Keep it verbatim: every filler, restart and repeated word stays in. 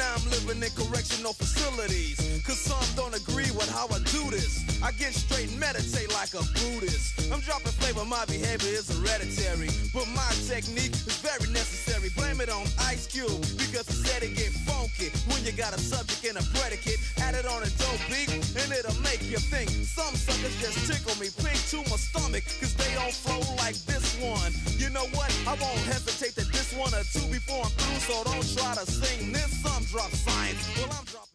now I'm living in correctional facilities. Cause some don't agree with how I do this. I get straight and meditate like a Buddhist. I'm dropping flavor, my behavior is hereditary. But my technique is very necessary. Blame it on Ice Cube, because he said it get funky when you got a subject and a predicate. Add it on a dope beat and it'll make you think. Some suckers just tickle me pink to my stomach, cause they don't flow like this one. You know what? I won't hesitate to diss one or two before I'm through, so don't try to sing this. Some drop science. Well, I'm dropping.